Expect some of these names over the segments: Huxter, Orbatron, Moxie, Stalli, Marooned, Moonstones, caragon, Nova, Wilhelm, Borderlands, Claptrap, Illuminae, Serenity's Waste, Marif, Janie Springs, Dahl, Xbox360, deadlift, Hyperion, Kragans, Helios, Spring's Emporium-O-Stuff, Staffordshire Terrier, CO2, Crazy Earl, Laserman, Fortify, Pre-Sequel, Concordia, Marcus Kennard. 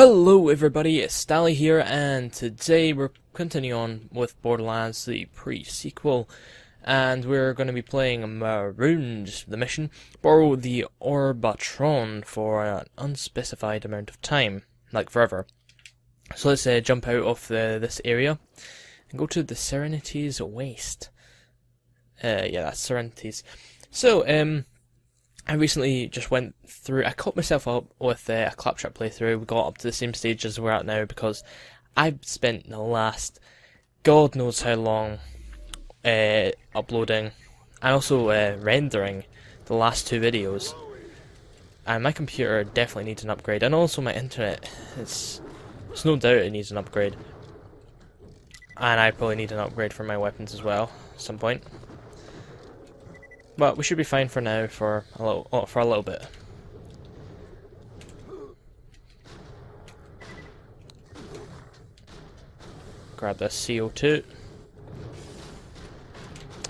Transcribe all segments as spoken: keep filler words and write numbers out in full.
Hello everybody, it's Dally here, and today we're continuing on with Borderlands, the pre-sequel, and we're going to be playing Marooned, the mission, borrow the Orbatron for an unspecified amount of time, like forever. So let's uh, jump out of the, this area, and go to the Serenity's Waste. Uh, yeah, that's Serenity's. So, um... I recently just went through, I caught myself up with uh, a Claptrap playthrough. We got up to the same stage as we're at now because I've spent the last god knows how long uh, uploading and also uh, rendering the last two videos. And my computer definitely needs an upgrade, and also my internet. It's, it's no doubt it needs an upgrade. And I probably need an upgrade for my weapons as well at some point. But we should be fine for now, for a little, oh, for a little bit. Grab this C O two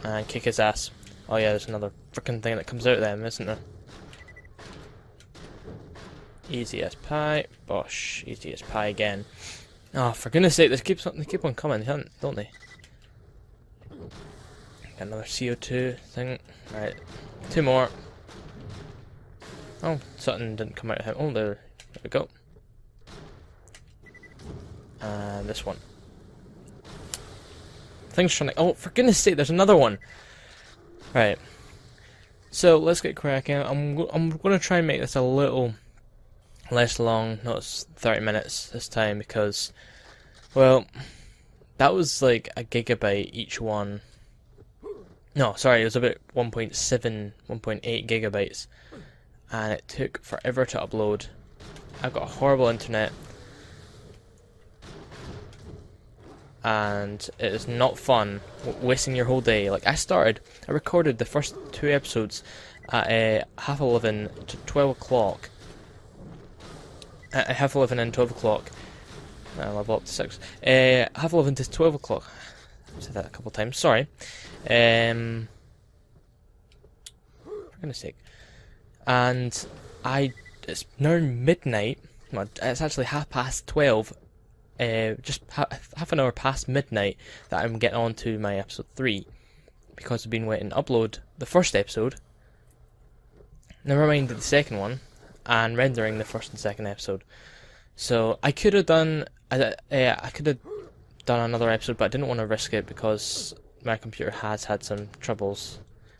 and kick his ass. Oh yeah, there's another frickin' thing that comes out of them, isn't there? Easy as pie, bosh. Easy as pie again. Oh, for goodness' sake, they keep they keep on coming, don't they? Another C O two thing. Right, two more. Oh, something didn't come out of him. Oh, there, there we go. And this one. Things trying to. Oh, for goodness' sake, there's another one. Right. So let's get cracking. I'm I'm gonna try and make this a little less long. Not thirty minutes this time because, well, that was like a gigabyte each one. No, sorry, it was about one point seven, one point eight gigabytes, and it took forever to upload. I've got a horrible internet, and it is not fun wasting your whole day. Like, I started, I recorded the first two episodes at uh, half eleven to twelve o'clock. At uh, half eleven and twelve o'clock. I level up to six. Uh, half eleven to twelve o'clock. I said that a couple times, sorry. Um, for goodness sake. And I, it's now midnight, well, it's actually half past twelve, uh, just ha half an hour past midnight that I'm getting on to my episode three, because I've been waiting to upload the first episode, never mind the second one, and rendering the first and second episode. So I could have done, uh, uh, I could have done another episode, but I didn't want to risk it because my computer has had some troubles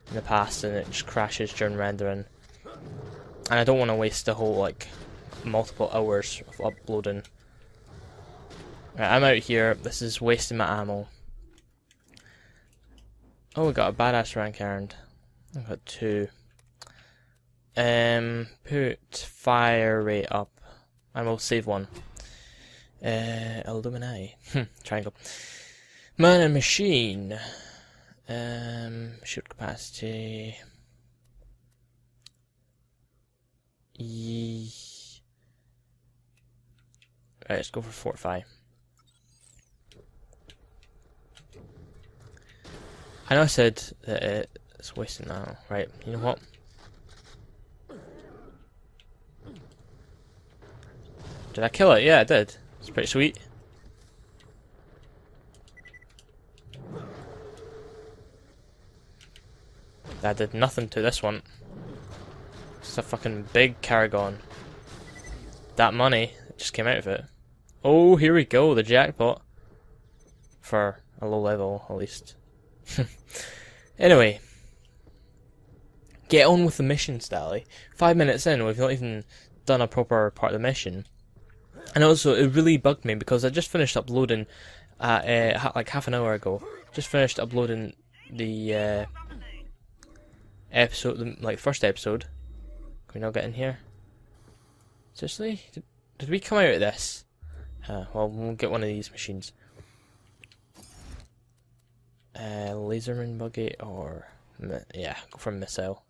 in the past and it just crashes during rendering, and I don't want to waste the whole like multiple hours of uploading. Right, I'm out here. This is wasting my ammo. Oh, we got a badass rank earned. I've got two. Um, put fire rate up, and we'll save one. Uh, Illuminae. Triangle. Man and machine. Um, shoot capacity. E. Right, let's go for Fortify. I know I said that it, it's wasting now, right? You know what? Did I kill it? Yeah, I did. It's pretty sweet. That did nothing to this one. It's a fucking big caragon. That money just came out of it. Oh, here we go, the jackpot. For a low level, at least. Anyway. Get on with the mission, Stally. Five minutes in, we've not even done a proper part of the mission. And also, it really bugged me because I just finished uploading, uh, uh, like half an hour ago. Just finished uploading the uh, episode, the, like first episode. Can we now get in here? Seriously, did, did we come out of this? Uh, well, we'll get one of these machines. Uh, Laserman buggy or yeah, go for missile.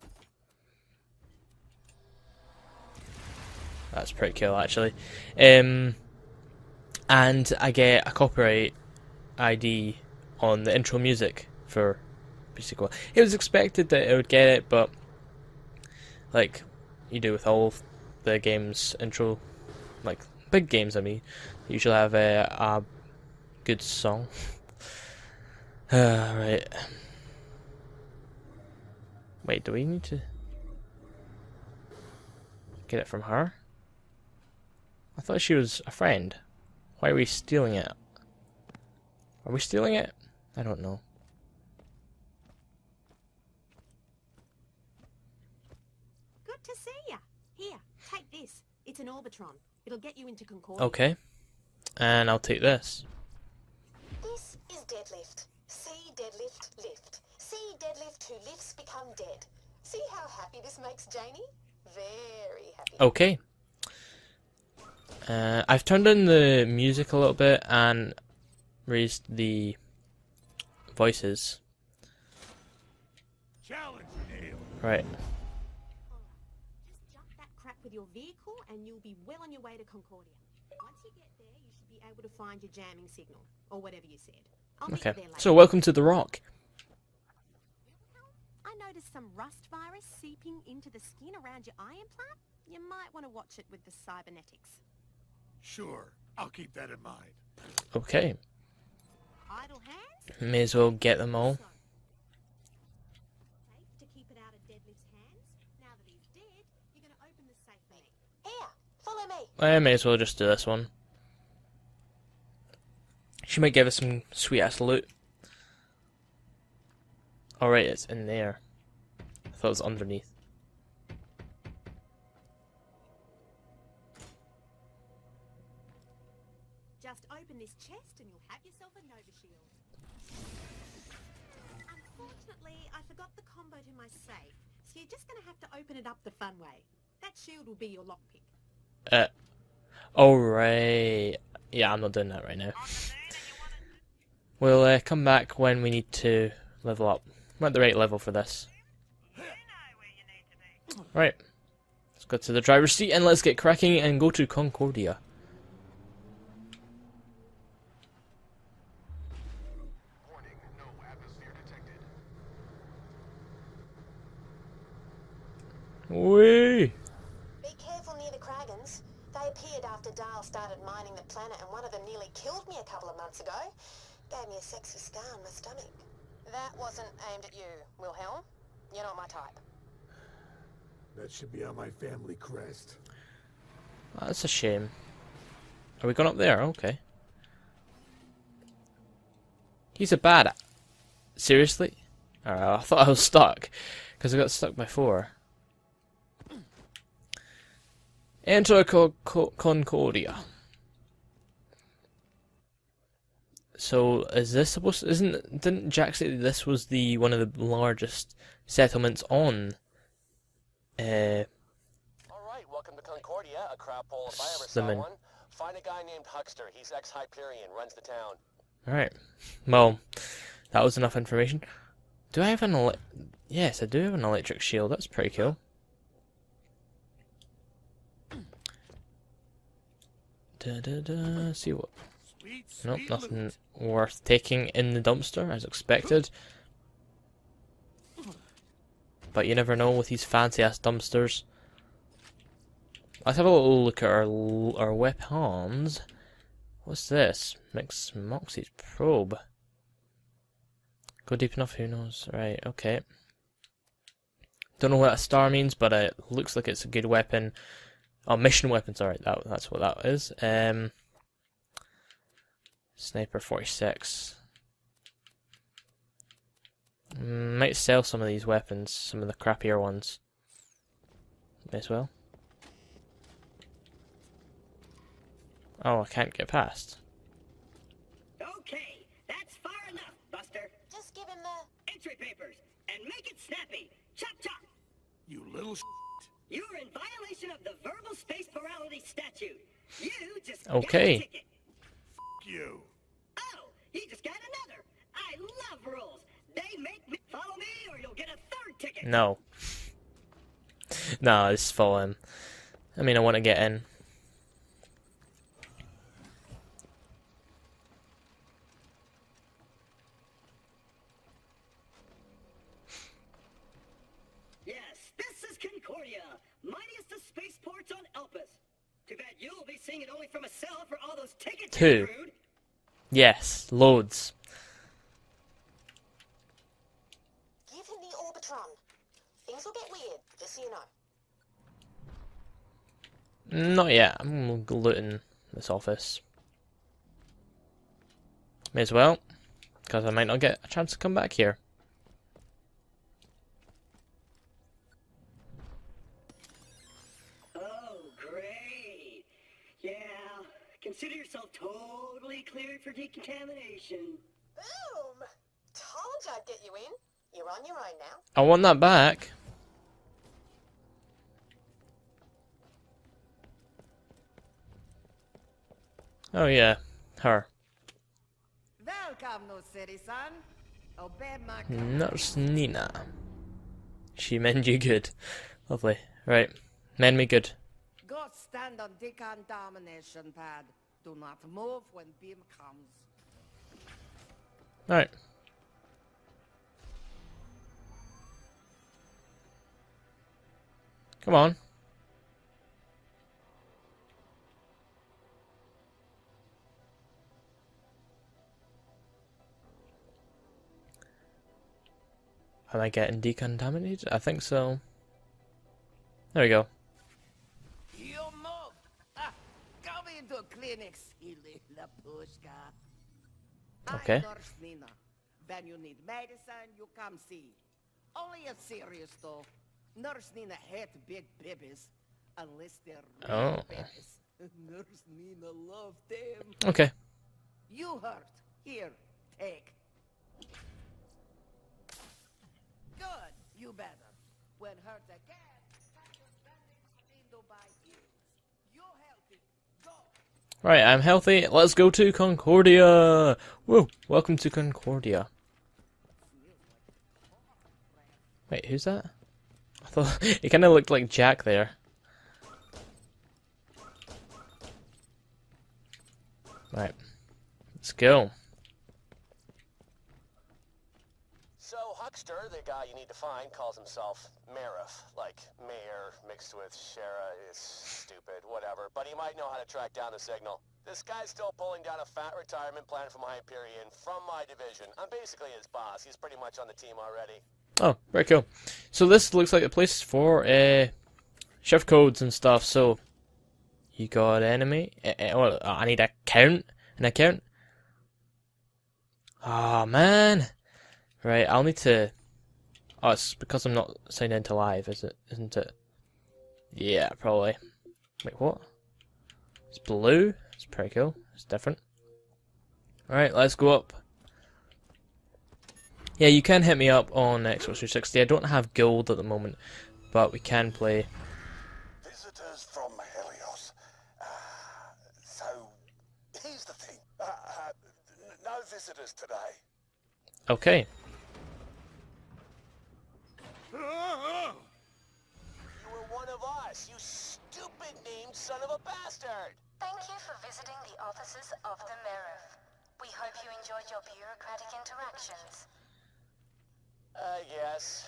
That's pretty cool, actually. Um, and I get a copyright I D on the intro music for Pre-Sequel. It was expected that I would get it, but like you do with all the game's intro, like big games, I mean, you should have a, a good song. uh, right. Wait, do we need to get it from her? I thought she was a friend. Why are we stealing it? Are we stealing it? I don't know. Good to see ya. Here, take this. It's an Orbatron. It'll get you into Concordia. Okay. And I'll take this. This is deadlift. See deadlift lift. See deadlift who lifts become dead. See how happy this makes Janie? Very happy. Okay. Uh, I've turned on the music a little bit and raised the voices. Challenge nailed. Right. Just jump that crap with your vehicle and you'll be well on your way to Concordia. Once you get there, you should be able to find your jamming signal or whatever you said. I'll meet you there later. So welcome to the rock. I noticed some rust virus seeping into the skin around your eye implant. You might want to watch it with the cybernetics. Sure, I'll keep that in mind. Okay. Idle hands? May as well get them all. Safe to keep it out of Deadlift's hands. Now that he's dead, you're going to open the safe for me. Here, follow me. I may as well just do this one. She might give us some sweet ass loot. Alright, it's in there. I thought it was underneath. This chest and you'll have yourself a Nova shield. Unfortunately, I forgot the combo to my safe, so you're just gonna have to open it up the fun way. That shield will be your lockpick. Uh, alright. Yeah, I'm not doing that right now. We'll uh, come back when we need to level up. I'm at the right level for this. Right. Let's go to the driver's seat and let's get cracking and go to Concordia. Wee. Be careful near the Kragans. They appeared after Dahl started mining the planet, and one of them nearly killed me a couple of months ago. Gave me a sexy scar on my stomach. That wasn't aimed at you, Wilhelm. You're not my type. That should be on my family crest. Oh, that's a shame. Are we gone up there? Okay. He's a bad. Seriously? All right, I thought I was stuck because I got stuck before. Enter Co Co Concordia. So is this supposed to, isn't didn't Jack say that this was the one of the largest settlements on uh All right, welcome to Concordia, a crap hole if I ever saw one. Find a guy named Huxter, he's ex-Hyperion, runs the town. All right. Well, that was enough information. Do I have an ele Yes, I do have an electric shield. That's pretty cool. Da, da, da. See what? Nope, nothing worth taking in the dumpster as expected. But you never know with these fancy ass dumpsters. Let's have a little look at our our weapons. What's this? Mix Moxie's probe. Go deep enough, who knows? Right, okay. Don't know what a star means, but it looks like it's a good weapon. Oh, mission weapons, alright, that, that's what that is. Um, sniper forty-six. Might sell some of these weapons, some of the crappier ones. May as well. Oh, I can't get past. Okay, that's far enough, Buster. Just give him the entry papers and make it snappy. Chop chop. You little s***. You're in violation of the verbal space plurality statute. You just okay. got a ticket. F you. Oh, you just got another. I love rules. They make me follow me or you'll get a third ticket. No. No, it's follow him. I mean, I want to get in. You'll be seeing it only from a sell for all those tickets. Two. Yes, loads. Give him the Orbatron. Things will get weird, just so you know. Not yet. I'm looting this office. May as well, because I might not get a chance to come back here. Oh, great. Yeah, consider yourself totally cleared for decontamination. Boom! Told you I'd get you in. You're on your own now. I want that back. Oh, yeah, her. Nurse Nina. She mend you good. Lovely. Right. Mend me good. Go stand on decontamination pad. Do not move when beam comes. Alright. Come on. Am I getting decontaminated? I think so. There we go. You move. Ah, come into clinics, okay. When you need medicine, you come see. Only if serious though. Nurse Nina hates big babies, unless they're real babies. Nurse Nina loves them. Okay. You hurt. Here, take. Good, you better. When hurt again, by you. You're healthy. Go. Right, I'm healthy. Let's go to Concordia. Whoa, welcome to Concordia. Wait, who's that? I thought it kind of looked like Jack there. Right, let's go. Huxter, the guy you need to find, calls himself Marif, like Mayor mixed with Shara is stupid, whatever, but he might know how to track down the signal. This guy's still pulling down a fat retirement plan from Hyperion, from my division. I'm basically his boss. He's pretty much on the team already. Oh, very cool. So this looks like a place for uh, shift codes and stuff, so you got enemy. Uh, uh, well, I need a count, an account. Ah, oh, man. Right, I'll need to... Oh, it's because I'm not signed into live, is it? Isn't it? Yeah, probably. Wait, what? It's blue. It's pretty cool. It's different. Alright, let's go up. Yeah, you can hit me up on Xbox three sixty. I don't have gold at the moment, but we can play. Visitors from Helios. Uh, so, here's the thing. Uh, uh, no visitors today. Okay. You were one of us, you stupid named son of a bastard! Thank you for visiting the offices of the Marif. We hope you enjoyed your bureaucratic interactions. I guess.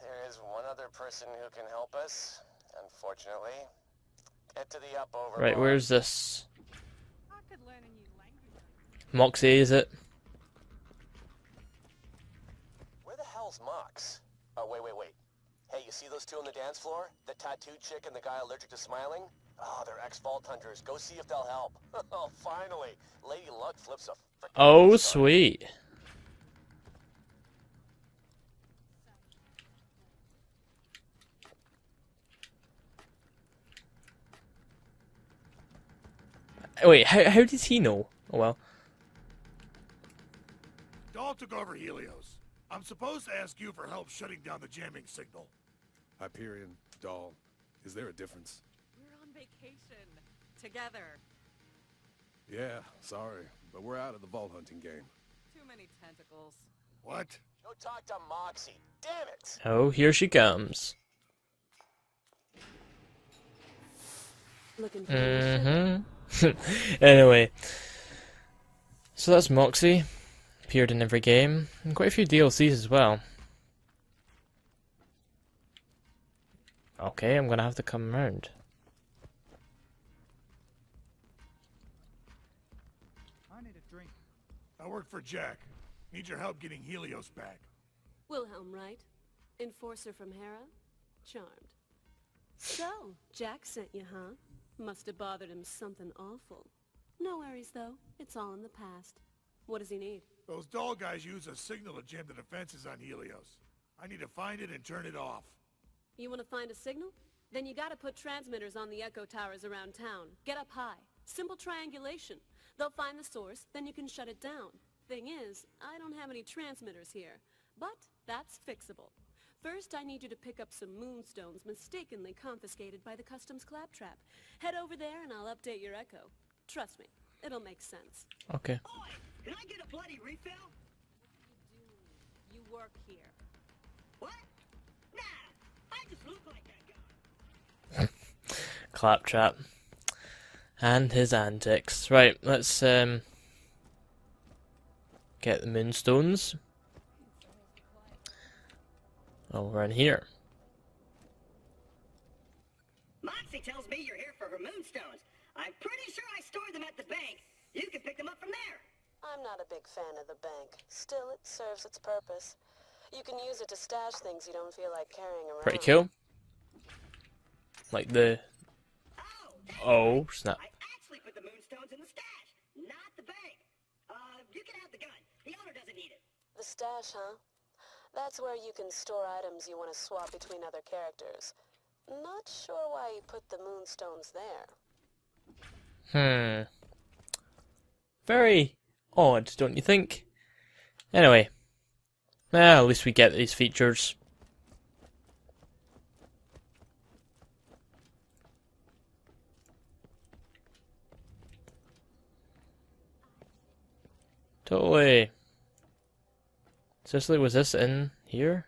There is one other person who can help us, unfortunately. Get to the up over. Right, where's this? I could learn a new language. Moxie, is it? Mox. Oh, wait, wait, wait. Hey, you see those two on the dance floor? The tattooed chick and the guy allergic to smiling? Oh, they're ex-Vault Hunters. Go see if they'll help. Oh, finally. Lady Luck flips a frickin' oh, sweet. Wait, how, how does he know? Oh, well. Dahl took over Helios. I'm supposed to ask you for help shutting down the jamming signal. Hyperion, Dahl, is there a difference? We're on vacation. Together. Yeah, sorry, but we're out of the vault hunting game. Too many tentacles. What? Go talk to Moxie. Damn it! Oh, here she comes. Looking for mm-hmm. Anyway. So that's Moxie. Appeared in every game, and quite a few D L Cs as well. Okay, I'm gonna have to come around. I need a drink. I work for Jack. Need your help getting Helios back. Wilhelm, right? Enforcer from Hera? Charmed. So, Jack sent you, huh? Must have bothered him something awful. No worries, though. It's all in the past. What does he need? Those Dahl guys use a signal to jam the defenses on Helios. I need to find it and turn it off. You want to find a signal? Then you gotta put transmitters on the echo towers around town. Get up high. Simple triangulation. They'll find the source, then you can shut it down. Thing is, I don't have any transmitters here. But that's fixable. First, I need you to pick up some Moonstones mistakenly confiscated by the customs Claptrap. Head over there and I'll update your echo. Trust me, it'll make sense. Okay. Oi, can I get a bloody refill? What are you doing? You work here. What? Nah, I just look like that guy. Claptrap. And his antics. Right, let's um get the Moonstones. Oh, we're in here. Moxie tells me you're here for her Moonstones. I'm pretty sure I stored them at the bank. You can pick them up from there. I'm not a big fan of the bank. Still, it serves its purpose. You can use it to stash things you don't feel like carrying around. Pretty cool. Like the... Oh, snap. I actually put the Moonstones in the stash, not the bank. Uh, you can have the gun. The owner doesn't need it. The stash, huh? That's where you can store items you want to swap between other characters. Not sure why you put the Moonstones there. Hmm. Very odd, don't you think? Anyway. Well, at least we get these features. Totally. Seriously, was this in here?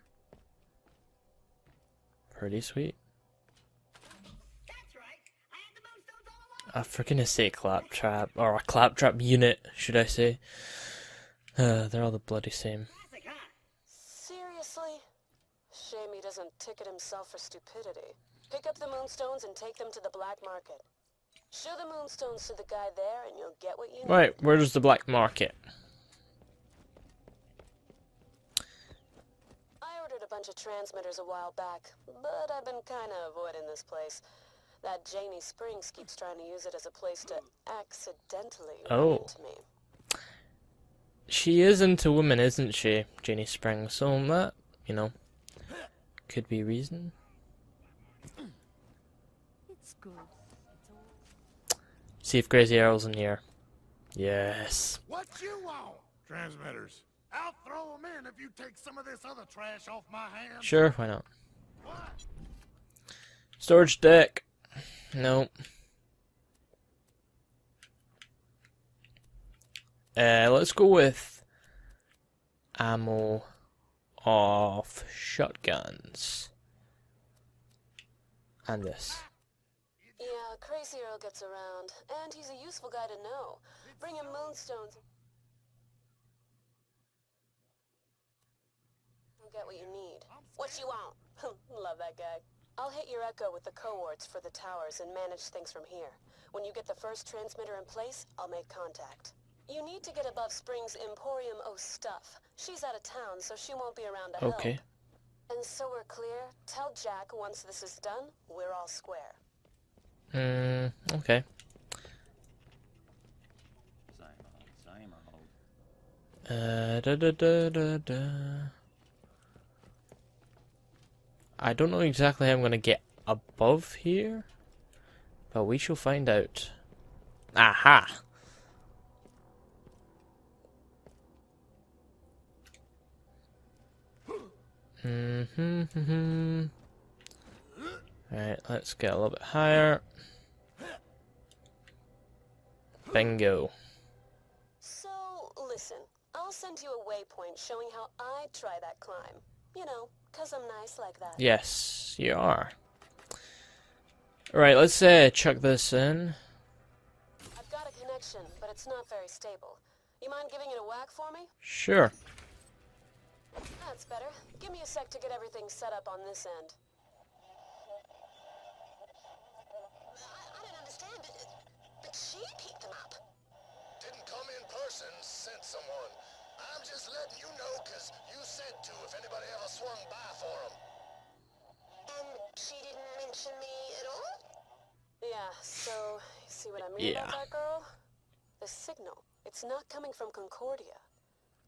Pretty sweet. That's right. I had the Moonstones all along. I forgot to say Claptrap, or a Claptrap unit, should I say? Uh, they're all the bloody same. Seriously? Shame he doesn't ticket himself for stupidity. Pick up the Moonstones and take them to the black market. Show the Moonstones to the guy there, and you'll get what you need. Right, where's the black market? Bunch of transmitters a while back, but I've been kind of avoiding this place. That Janie Springs keeps trying to use it as a place to accidentally run into me. She is into women, isn't she, Janie Springs? So that, you know, could be reason. It's good. It's all... See if Crazy Earl's in here. Yes. What you want? Transmitters. I'll throw them in if you take some of this other trash off my hands. Sure, why not? What? Storage deck. No. Uh, let's go with ammo of shotguns. And this. Yeah, Crazy Earl gets around, and he's a useful guy to know. Bring him Moonstones. Get what you need. What you want? Love that guy. I'll hit your echo with the cohorts for the towers and manage things from here. When you get the first transmitter in place, I'll make contact. You need to get above Spring's Emporium-O-Stuff. She's out of town, so she won't be around to help. Okay. And so we're clear. Tell Jack once this is done, we're all square. Hmm. Okay. Uh. Da da da da da. I don't know exactly how I'm going to get above here, but we shall find out. Aha! Mm-hmm, mm-hmm. Alright, let's get a little bit higher. Bingo. So, listen, I'll send you a waypoint showing how I try that climb. You know, because I'm nice like that. Yes, you are. Alright, let's uh, chuck this in. I've got a connection, but it's not very stable. You mind giving it a whack for me? Sure. That's better. Give me a sec to get everything set up on this end. I, I don't understand, but, but she picked them up. Didn't come in person. said to if anybody ever swung by for him. And she didn't mention me at all? Yeah, so, see what I mean yeah. about that girl? The signal, it's not coming from Concordia.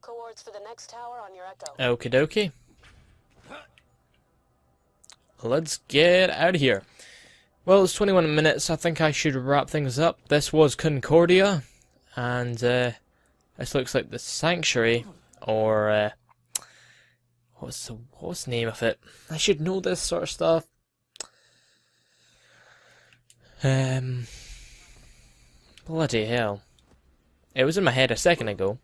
Coords for the next tower on your echo. Okie dokie. Let's get out of here. Well, it's twenty-one minutes. I think I should wrap things up. This was Concordia, and uh, this looks like the Sanctuary, or uh, what's the what's the name of it? I should know this sort of stuff. Um, bloody hell! It was in my head a second ago.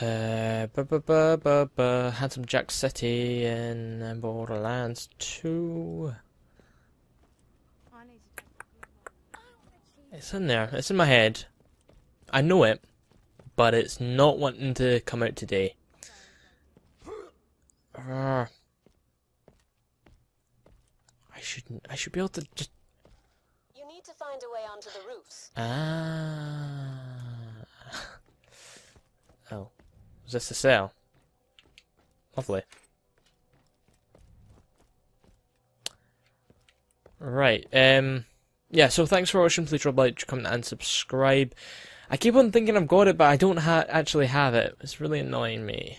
Uh, bu bu bu bu bu. Handsome Jack City in Borderlands two. It's in there. It's in my head. I know it, but it's not wanting to come out today. Uh, I shouldn't. I should be able to just. You need to find a way onto the roofs. Ah. Oh. Is this a cell? Lovely. Right, um... yeah, so thanks for watching, please drop a like, comment and subscribe. I keep on thinking I've got it, but I don't ha actually have it. It's really annoying me.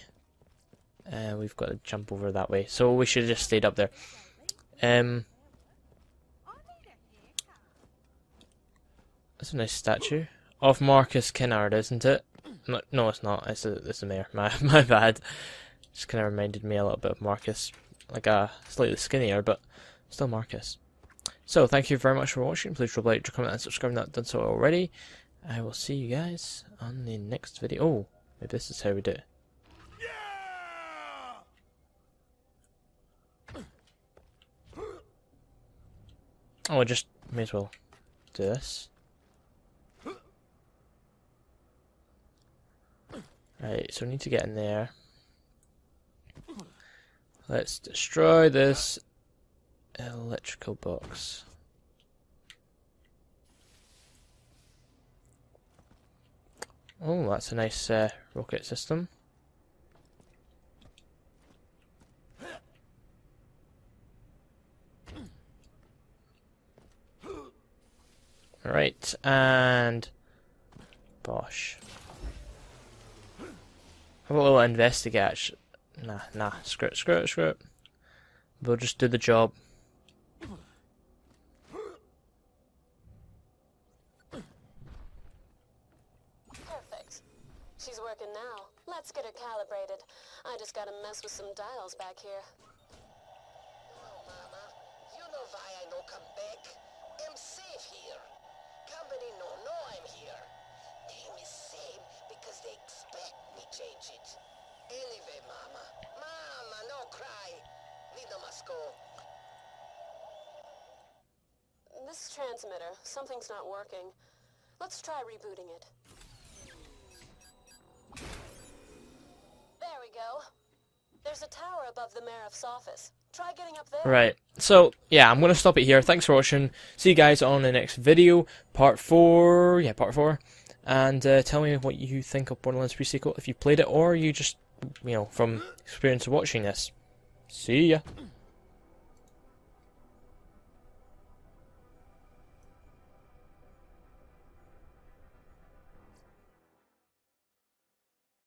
Uh, we've got to jump over that way, so we should have just stayed up there. Um... That's a nice statue. Of Marcus Kennard, isn't it? No, no, it's not. It's a, it's a mayor. My, my bad. Just kind of reminded me a little bit of Marcus. Like, uh, slightly skinnier, but still Marcus. So, thank you very much for watching. Please drop a like, comment, and subscribe if not done so already. I will see you guys on the next video. Oh, maybe this is how we do it. Oh, I just may as well do this. Right, so we need to get in there. Let's destroy this electrical box. Oh, that's a nice uh, rocket system. Right, and bosh. Have a little investigate. Nah, nah, screw it, screw it, screw it. We'll just do the job. Perfect. She's working now. Let's get her calibrated. I just gotta mess with some dials back here. Oh, Mama. You know why I no come back. I'm safe here. Company no know I'm here. Name is same because they expect me change it. Anyway, Mama. Mama, no cry. Me no must go. This transmitter, something's not working. Let's try rebooting it. There we go. There's a tower above the Marooned's office. Try getting up there. Right. So, yeah, I'm going to stop it here. Thanks for watching. See you guys on the next video. Part four. Yeah, part four. And uh, tell me what you think of Borderlands Pre-Sequel, if you played it or you just, you know, from experience of watching this. See ya!